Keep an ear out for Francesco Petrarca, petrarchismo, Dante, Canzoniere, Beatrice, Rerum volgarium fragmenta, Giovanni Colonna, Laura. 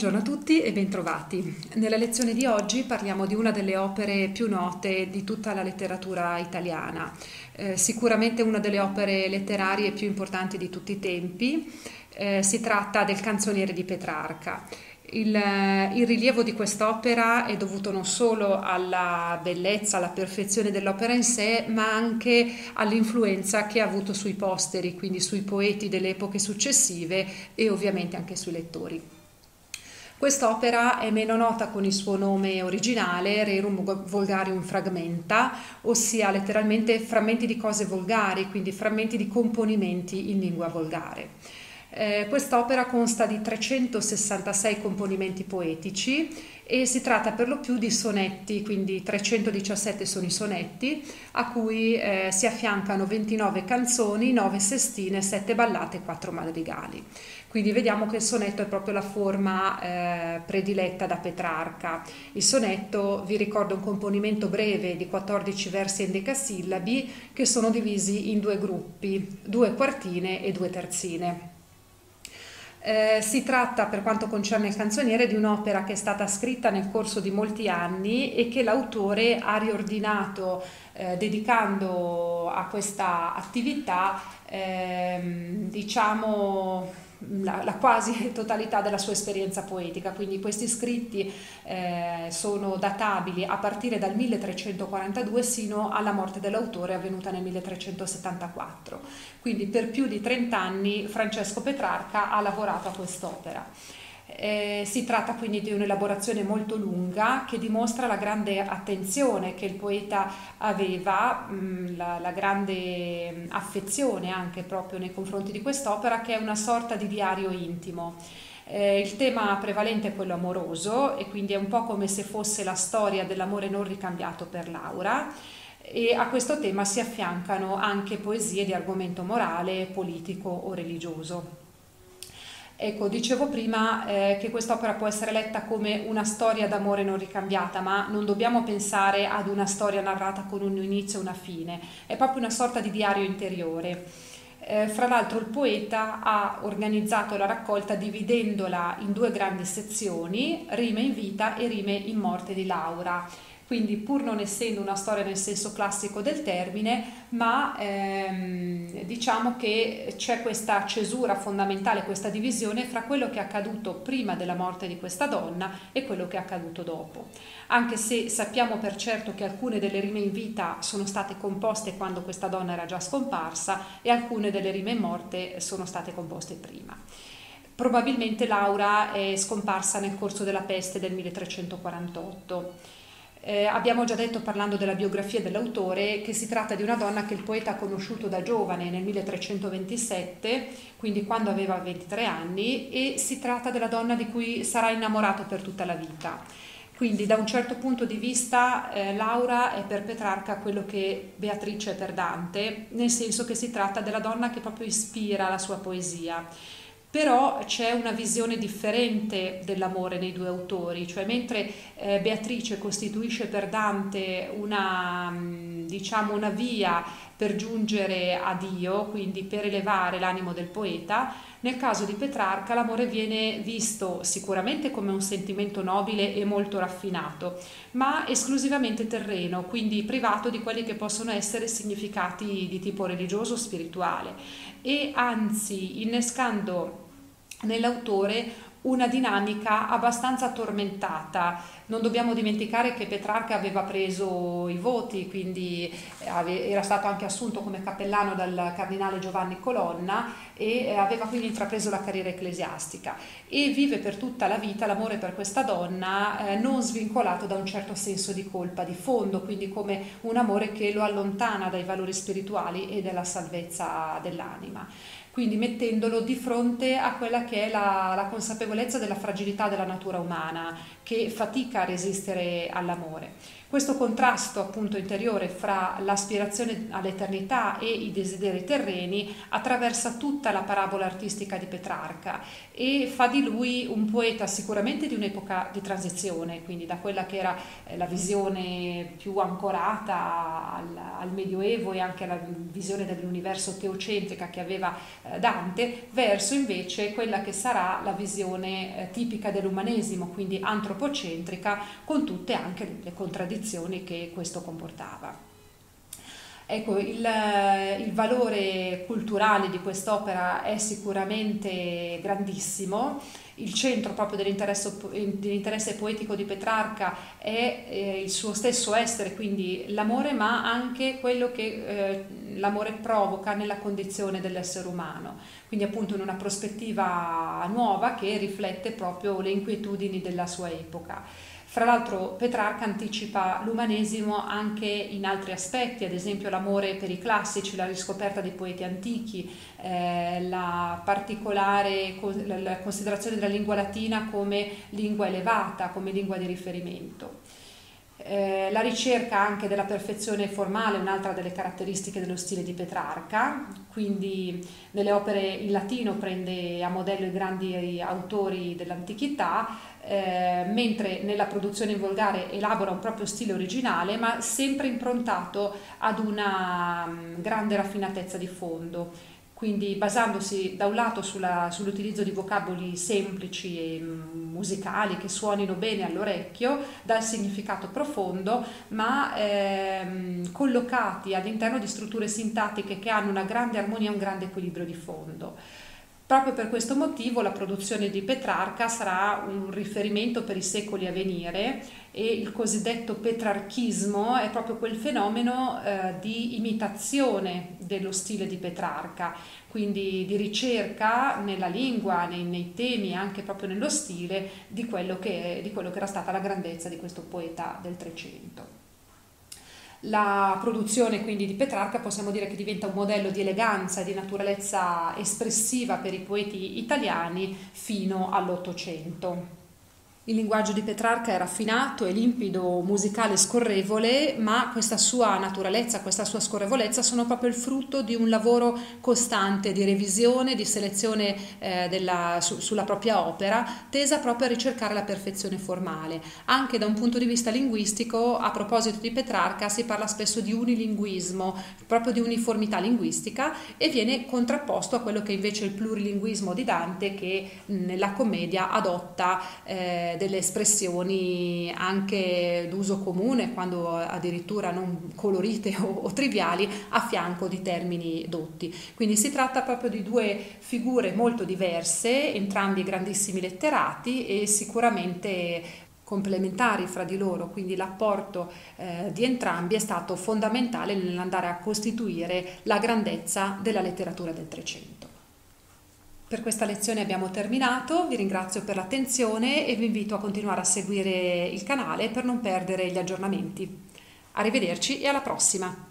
Buongiorno a tutti e bentrovati. Nella lezione di oggi parliamo di una delle opere più note di tutta la letteratura italiana, sicuramente una delle opere letterarie più importanti di tutti i tempi. Si tratta del Canzoniere di Petrarca. Il rilievo di quest'opera è dovuto non solo alla bellezza, alla perfezione dell'opera in sé, ma anche all'influenza che ha avuto sui posteri, quindi sui poeti delle epoche successive e ovviamente anche sui lettori. Quest'opera è meno nota con il suo nome originale, Rerum volgarium fragmenta, ossia letteralmente frammenti di cose volgari, quindi frammenti di componimenti in lingua volgare. Quest'opera consta di 366 componimenti poetici e si tratta per lo più di sonetti, quindi 317 sono i sonetti, a cui si affiancano 29 canzoni, 9 sestine, 7 ballate e 4 madrigali. Quindi vediamo che il sonetto è proprio la forma prediletta da Petrarca. Il sonetto, vi ricordo, è un componimento breve di 14 versi endecasillabi che sono divisi in due gruppi, due quartine e due terzine. Si tratta, per quanto concerne il Canzoniere, di un'opera che è stata scritta nel corso di molti anni e che l'autore ha riordinato dedicando a questa attività diciamo la quasi totalità della sua esperienza poetica. Quindi questi scritti sono databili a partire dal 1342 sino alla morte dell'autore avvenuta nel 1374. Quindi per più di 30 anni Francesco Petrarca ha lavorato a quest'opera. Si tratta quindi di un'elaborazione molto lunga che dimostra la grande attenzione che il poeta aveva, la grande affezione anche proprio nei confronti di quest'opera, che è una sorta di diario intimo. Il tema prevalente è quello amoroso e quindi è un po' come se fosse la storia dell'amore non ricambiato per Laura, e a questo tema si affiancano anche poesie di argomento morale, politico o religioso. Ecco, dicevo prima che quest'opera può essere letta come una storia d'amore non ricambiata, ma non dobbiamo pensare ad una storia narrata con un inizio e una fine, è proprio una sorta di diario interiore. Fra l'altro il poeta ha organizzato la raccolta dividendola in due grandi sezioni, Rime in vita e Rime in morte di Laura. Quindi, pur non essendo una storia nel senso classico del termine, ma diciamo che c'è questa cesura fondamentale, questa divisione fra quello che è accaduto prima della morte di questa donna e quello che è accaduto dopo. Anche se sappiamo per certo che alcune delle rime in vita sono state composte quando questa donna era già scomparsa e alcune delle rime in morte sono state composte prima. Probabilmente Laura è scomparsa nel corso della peste del 1348. Abbiamo già detto, parlando della biografia dell'autore, che si tratta di una donna che il poeta ha conosciuto da giovane nel 1327, quindi quando aveva 23 anni, e si tratta della donna di cui sarà innamorato per tutta la vita. Quindi da un certo punto di vista Laura è per Petrarca quello che Beatrice è per Dante, nel senso che si tratta della donna che proprio ispira la sua poesia. Però c'è una visione differente dell'amore nei due autori, cioè mentre Beatrice costituisce per Dante una via per giungere a Dio, quindi per elevare l'animo del poeta, nel caso di Petrarca l'amore viene visto sicuramente come un sentimento nobile e molto raffinato, ma esclusivamente terreno, quindi privato di quelli che possono essere significati di tipo religioso o spirituale, e anzi innescando nell'autore una dinamica abbastanza tormentata. Non dobbiamo dimenticare che Petrarca aveva preso i voti, quindi era stato anche assunto come cappellano dal cardinale Giovanni Colonna e aveva quindi intrapreso la carriera ecclesiastica, e vive per tutta la vita l'amore per questa donna non svincolato da un certo senso di colpa di fondo, quindi come un amore che lo allontana dai valori spirituali e dalla salvezza dell'anima, quindi mettendolo di fronte a quella che è la consapevolezza della fragilità della natura umana, che fatica a resistere all'amore. Questo contrasto appunto interiore fra l'aspirazione all'eternità e i desideri terreni attraversa tutta la parabola artistica di Petrarca e fa di lui un poeta sicuramente di un'epoca di transizione, quindi da quella che era la visione più ancorata al Medioevo e anche alla visione dell'universo teocentrica che aveva Dante, verso invece quella che sarà la visione tipica dell'umanesimo, quindi antropocentrica, con tutte anche le contraddizioni che questo comportava. Ecco, il valore culturale di quest'opera è sicuramente grandissimo. Il centro proprio dell'interesse poetico di Petrarca è il suo stesso essere, quindi l'amore, ma anche quello che l'amore provoca nella condizione dell'essere umano, quindi appunto in una prospettiva nuova che riflette proprio le inquietudini della sua epoca. Fra l'altro Petrarca anticipa l'umanesimo anche in altri aspetti, ad esempio l'amore per i classici, la riscoperta dei poeti antichi, la particolare considerazione della lingua latina come lingua elevata, come lingua di riferimento. La ricerca anche della perfezione formale è un'altra delle caratteristiche dello stile di Petrarca, quindi nelle opere in latino prende a modello i grandi autori dell'antichità, mentre nella produzione in volgare elabora un proprio stile originale, ma sempre improntato ad una grande raffinatezza di fondo, quindi basandosi da un lato sull'utilizzo di vocaboli semplici e musicali che suonino bene all'orecchio, dal significato profondo, ma collocati all'interno di strutture sintattiche che hanno una grande armonia e un grande equilibrio di fondo. Proprio per questo motivo la produzione di Petrarca sarà un riferimento per i secoli a venire e il cosiddetto petrarchismo è proprio quel fenomeno di imitazione dello stile di Petrarca, quindi di ricerca nella lingua, nei temi, anche proprio nello stile di quello che era stata la grandezza di questo poeta del Trecento. La produzione quindi di Petrarca possiamo dire che diventa un modello di eleganza e di naturalezza espressiva per i poeti italiani fino all'Ottocento. Il linguaggio di Petrarca è raffinato, è limpido, musicale, scorrevole, ma questa sua naturalezza, questa sua scorrevolezza sono proprio il frutto di un lavoro costante di revisione, di selezione sulla propria opera, tesa proprio a ricercare la perfezione formale. Anche da un punto di vista linguistico, a proposito di Petrarca, si parla spesso di unilinguismo, proprio di uniformità linguistica, e viene contrapposto a quello che invece è il plurilinguismo di Dante, che nella Commedia adotta delle espressioni anche d'uso comune, quando addirittura non colorite o triviali, a fianco di termini dotti. Quindi si tratta proprio di due figure molto diverse, entrambi grandissimi letterati e sicuramente complementari fra di loro, quindi l'apporto di entrambi è stato fondamentale nell'andare a costituire la grandezza della letteratura del Trecento. Per questa lezione abbiamo terminato, vi ringrazio per l'attenzione e vi invito a continuare a seguire il canale per non perdere gli aggiornamenti. Arrivederci e alla prossima!